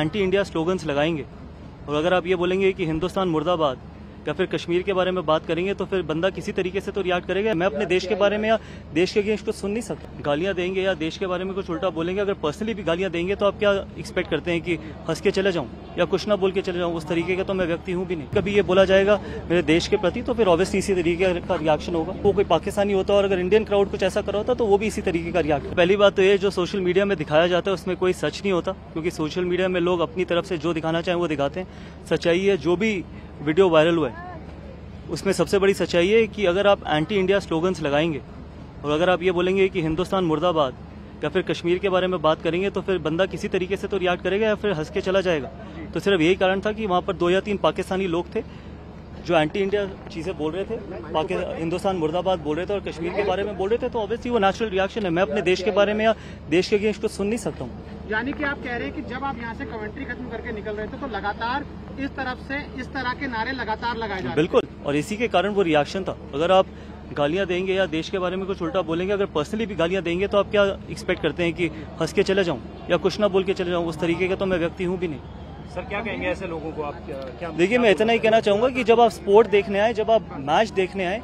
Anti India slogans लगाएंगे और अगर आप ये बोलेंगे कि हिंदुस्तान मुर्दाबाद या फिर कश्मीर के बारे में बात करेंगे तो फिर बंदा किसी तरीके से तो रिएक्ट करेगा। मैं अपने देश के बारे में या देश के अगेंस्ट कुछ सुन नहीं सकता। गालियां देंगे या देश के बारे में कुछ उल्टा बोलेंगे, अगर पर्सनली भी गालियां देंगे तो आप क्या एक्सपेक्ट करते हैं कि हंस के चले जाऊं या कुछ ना बोल के चले जाऊं? उस तरीके का तो मैं व्यक्ति हूं भी नहीं। कभी ये बोला जाएगा मेरे देश के प्रति तो फिर ऑब्वियसली इसी तरीके का रिएक्शन होगा। वो कोई पाकिस्तानी होता और अगर इंडियन क्राउड कुछ ऐसा करा होता तो वो भी इसी तरीके का रिएक्शन। पहली बात तो ये जो सोशल मीडिया में दिखाया जाता है उसमें कोई सच नहीं होता, क्योंकि सोशल मीडिया में लोग अपनी तरफ से जो दिखाना चाहें वो दिखाते हैं। सच्चाई है जो भी वीडियो वायरल हुआ है उसमें सबसे बड़ी सच्चाई है कि अगर आप एंटी इंडिया स्लोगन्स लगाएंगे और अगर आप ये बोलेंगे कि हिंदुस्तान मुर्दाबाद या फिर कश्मीर के बारे में बात करेंगे तो फिर बंदा किसी तरीके से तो रिएक्ट करेगा या फिर हंस के चला जाएगा। तो सिर्फ यही कारण था कि वहाँ पर 2 या 3 पाकिस्तानी लोग थे जो एंटी इंडिया चीज़ें बोल रहे थे, हिंदुस्तान मुर्दाबाद बोल रहे थे और कश्मीर के बारे में बोल रहे थे। तो ऑब्वियसली वो नेचुरल रिएक्शन है। मैं अपने देश के बारे में या देश के अगेंस्ट कुछ सुन नहीं सकता हूँ। यानी कि आप कह रहे हैं कि जब आप यहाँ से कमेंट्री खत्म करके निकल रहे थे तो लगातार इस तरफ से इस तरह के नारे लगातार लगाए जा रहे थे। बिल्कुल, और इसी के कारण वो रिएक्शन था। अगर आप गालियां देंगे या देश के बारे में कुछ उल्टा बोलेंगे, अगर पर्सनली भी गालियां देंगे तो आप क्या एक्सपेक्ट करते हैं कि हंस के चले जाऊं या कुछ ना बोल के चले जाऊं? उस तरीके का तो मैं व्यक्ति हूं भी नहीं। सर क्या कहेंगे ऐसे लोगों को आप? क्या देखिए, मैं इतना ही कहना चाहूंगा कि जब आप स्पोर्ट देखने आए, जब आप मैच देखने आए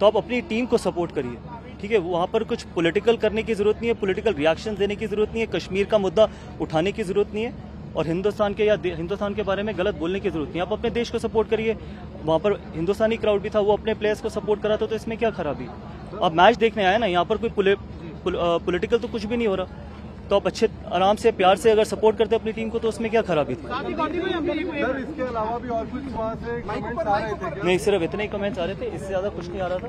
तो आप अपनी टीम को सपोर्ट करिए, ठीक है? वहाँ पर कुछ पॉलिटिकल करने की जरूरत नहीं है, पॉलिटिकल रिएक्शन देने की जरूरत नहीं है, कश्मीर का मुद्दा उठाने की जरूरत नहीं है और हिंदुस्तान के या हिंदुस्तान के बारे में गलत बोलने की जरूरत नहीं है। आप अपने देश को सपोर्ट करिए। वहाँ पर हिंदुस्तानी क्राउड भी था, वो अपने प्लेयर्स को सपोर्ट करा था, तो इसमें क्या खराबी? आप मैच देखने आए ना, यहाँ पर कोई पॉलिटिकल तो कुछ भी नहीं हो रहा, तो आप अच्छे आराम से प्यार से अगर सपोर्ट करते अपनी टीम को तो उसमें क्या खराबी थी? इसके अलावा भी और कुछ वहाँ से कमेंट्स आ रहे थे? नहीं, सिर्फ इतने ही कमेंट्स आ रहे थे, इससे ज़्यादा कुछ नहीं आ रहा था।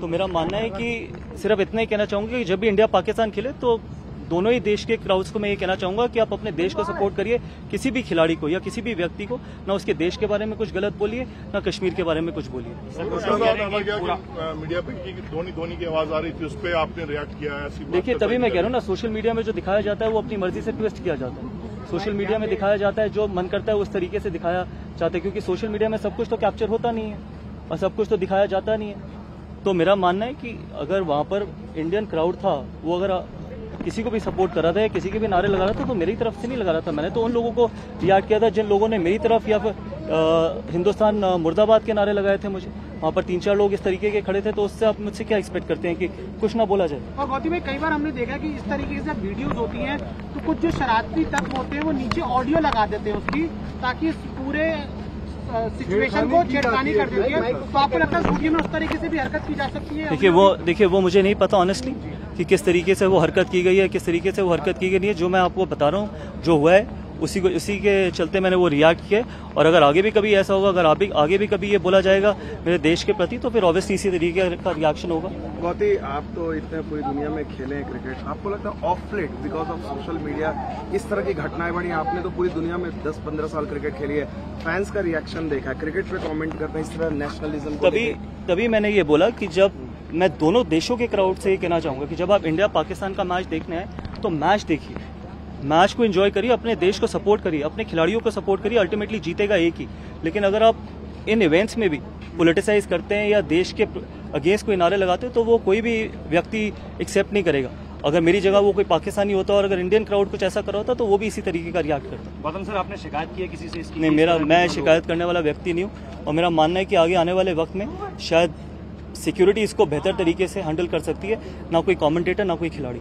तो मेरा मानना है कि सिर्फ इतना ही कहना चाहूँगा कि जब भी इंडिया पाकिस्तान खेले तो दोनों ही देश के क्राउड्स को मैं ये कहना चाहूँगा कि आप अपने देश को सपोर्ट करिए। किसी भी खिलाड़ी को या किसी भी व्यक्ति को ना उसके देश के बारे में कुछ गलत बोलिए, ना कश्मीर के बारे में कुछ बोलिए। मीडिया पे धोनी की आवाज आ रही थी, उस पर आपने रिएक्ट किया? देखिए, तभी मैं कह रहा हूँ ना, सोशल मीडिया में जो दिखाया जाता है वो अपनी मर्जी से ट्विस्ट किया जाता है। सोशल मीडिया में दिखाया जाता है जो मन करता है उस तरीके से दिखाया जाता है, क्योंकि सोशल मीडिया में सब कुछ तो कैप्चर होता नहीं है और सब कुछ तो दिखाया जाता नहीं है। तो मेरा मानना है कि अगर वहाँ पर इंडियन क्राउड था, वो अगर किसी को भी सपोर्ट कर रहा था या किसी के भी नारे लगा रहा था तो मेरी तरफ से नहीं लगा रहा था। मैंने तो उन लोगों को रिएक्ट किया था जिन लोगों ने मेरी तरफ या फिर हिंदुस्तान मुर्दाबाद के नारे लगाए थे। मुझे वहाँ पर 3-4 लोग इस तरीके के खड़े थे, तो उससे आप मुझसे क्या एक्सपेक्ट करते हैं कि कुछ ना बोला जाए? और गौतम भाई, कई बार हमने देखा कि इस तरीके से वीडियोज होती हैं तो कुछ जो शरारती तत्व होते हैं वो नीचे ऑडियो लगा देते हैं उसकी, ताकि पूरे सिचुएशन को छेड़खानी कर देती है। तो आपको लगता है वीडियो में उस तरीके से भी हरकत की जा सकती है? देखिए वो मुझे नहीं पता ऑनेस्टली कि किस तरीके से वो हरकत की गई है, किस तरीके से वो हरकत की गई नहीं है। जो मैं आपको बता रहा हूँ जो हुआ है उसी के चलते मैंने वो रिएक्ट किया। और अगर आगे भी कभी ऐसा होगा, अगर आगे भी कभी ये बोला जाएगा मेरे देश के प्रति, तो फिर ऑब्वियसली इसी तरीके का रिएक्शन होगा। गौती, आप तो इतने पूरी दुनिया में खेले हैं क्रिकेट, आपको लगता है of late because of social media इस तरह की घटनाएं बढ़ी? आपने तो पूरी दुनिया में 10-15 साल क्रिकेट खेली है, फैंस का रिएक्शन देखा, क्रिकेट पे कॉमेंट करते हैं इस तरह नेशनलिज्म। तभी मैंने ये बोला कि जब मैं दोनों देशों के क्राउड से ये कहना चाहूँगा कि जब आप इंडिया पाकिस्तान का मैच देखने आए तो मैच देखिए, मैच को एंजॉय करिए, अपने देश को सपोर्ट करिए, अपने खिलाड़ियों को सपोर्ट करिए। अल्टीमेटली जीतेगा एक ही। लेकिन अगर आप इन इवेंट्स में भी पॉलिटिसाइज करते हैं या देश के अगेंस्ट कोई नारे लगाते हैं तो वो कोई भी व्यक्ति एक्सेप्ट नहीं करेगा। अगर मेरी जगह वो कोई पाकिस्तानी होता और अगर इंडियन क्राउड कुछ ऐसा कर रहा होता तो वो भी इसी तरीके का रिएक्ट करता। गौतम सर, आपने शिकायत की है किसी से इसकी? नहीं, मैं शिकायत करने वाला व्यक्ति नहीं हूँ और मेरा मानना है कि आगे आने वाले वक्त में शायद सिक्योरिटी इसको बेहतर तरीके से हैंडल कर सकती है, ना कोई कमेंटेटर ना कोई खिलाड़ी।